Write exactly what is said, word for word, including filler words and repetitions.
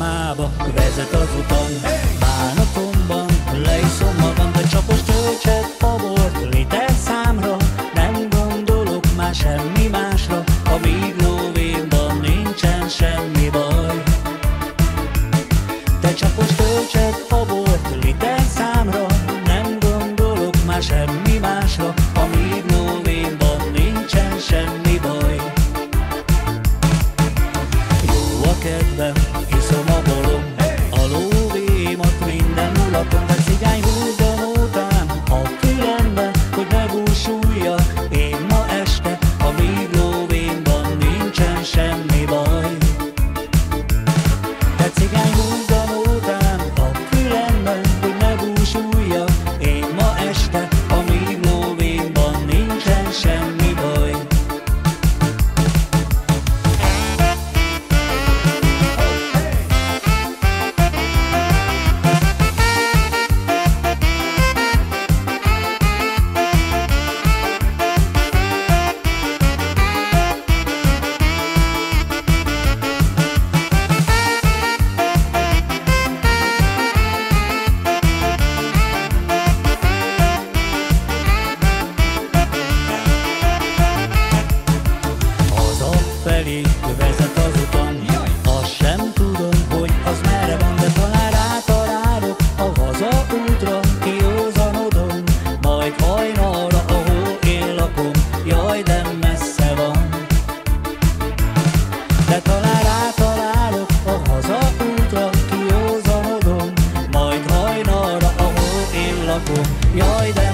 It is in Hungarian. álmába vezet az utam. Bánatomban leiszom magam, de csapos töltset, abort, liter számra. Nem gondolok már semmi másra, amíg lóvénban nincsen semmi baj. Te csapos töltset, abort, liter számra. Nem gondolok már semmi másra, amíg lóvénban nincsen semmi baj. Jó a kedvem, hiszom a bolom, a lóvémat minden mulatom, de cigány húzom után a fülemben, hogy megúsuljak én ma este, amíg lóvénban nincsen semmi baj. De cigány húzom után a fülemben, hogy megúsuljak én ma este, amíg lóvénban nincsen semmi baj. Vezet az utam, azt sem tudom, hogy az merre van, de talán rátalálok a haza útra, kiózanodom, majd hajnalra, ahol én lakom, jaj, de messze van. De talán rátalálok a haza útra, kiózanodom, majd hajnalra, ahol én lakom, jaj, de